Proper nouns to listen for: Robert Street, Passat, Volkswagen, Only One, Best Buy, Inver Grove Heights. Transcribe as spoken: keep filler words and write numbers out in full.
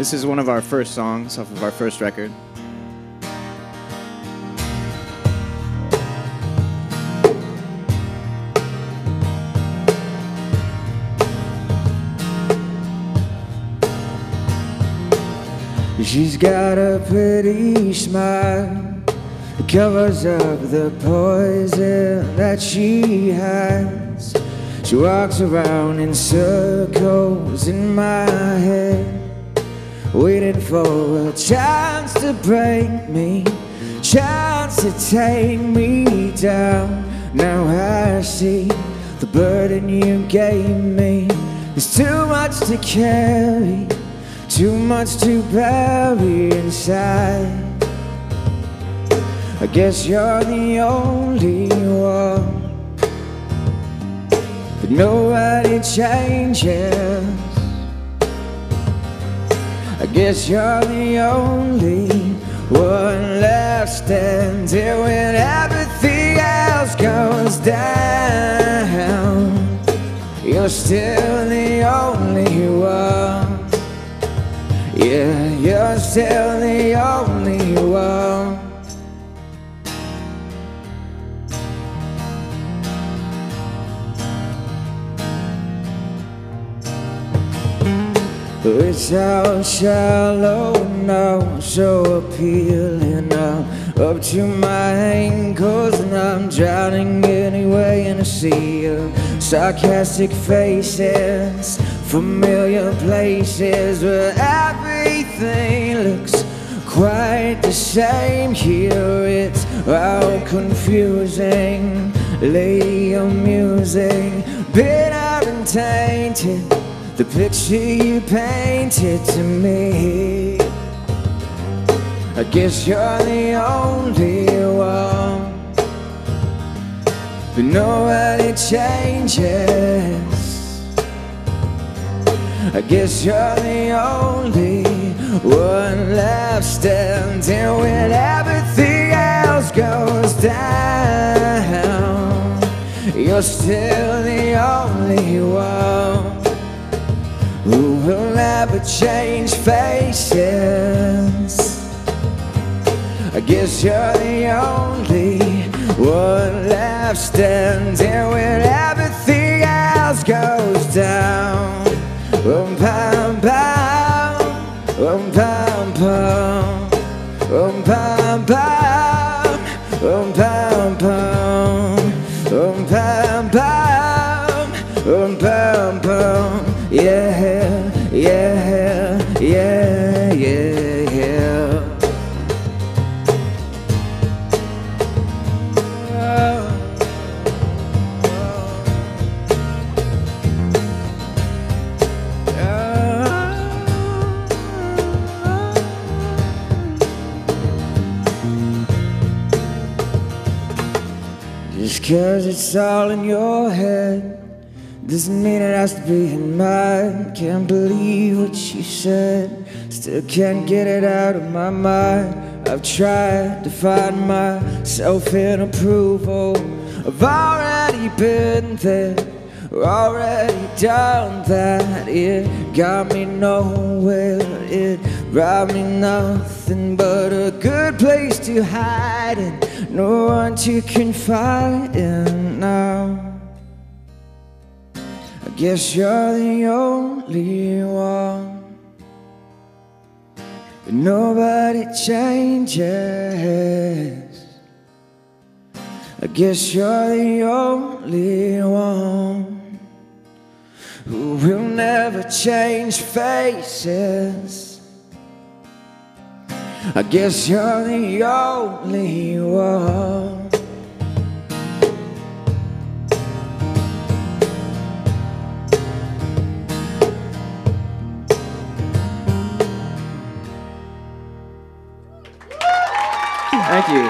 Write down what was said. This is one of our first songs off of our first record. She's got a pretty smile, covers up the poison that she hides. She walks around in circles in my head, waiting for a chance to break me, chance to take me down. Now I see the burden you gave me is too much to carry, too much to bury inside. I guess you're the only one, but nobody changes. I guess you're the only one left standing when everything else goes down. You're still the only one. Yeah, you're still the only one. It's so shallow now, so appealing. I'm up to my ankles and I'm drowning anyway in a sea of sarcastic faces, familiar places where everything looks quite the same. Here it's all confusing, lay amusing, bitter and tainted, the picture you painted to me. I guess you're the only one, but nobody changes. I guess you're the only one left standing when everything else goes down. You're still the only one who will never change faces. I guess you're the only one left standing when everything else goes down. Um pam pam, um pam pam, um pam pam, um pam pam, um pam pam, um pam pam. Yeah, yeah, yeah, yeah, yeah. Just cause it's all in your head doesn't mean it has to be in mine. Can't believe what she said, still can't get it out of my mind. I've tried to find myself in approval. I've already been there, already done that. It got me nowhere, it brought me nothing but a good place to hide in, no one to confide in now. I guess you're the only one, but nobody changes. I guess you're the only one who will never change faces. I guess you're the only one. Thank you.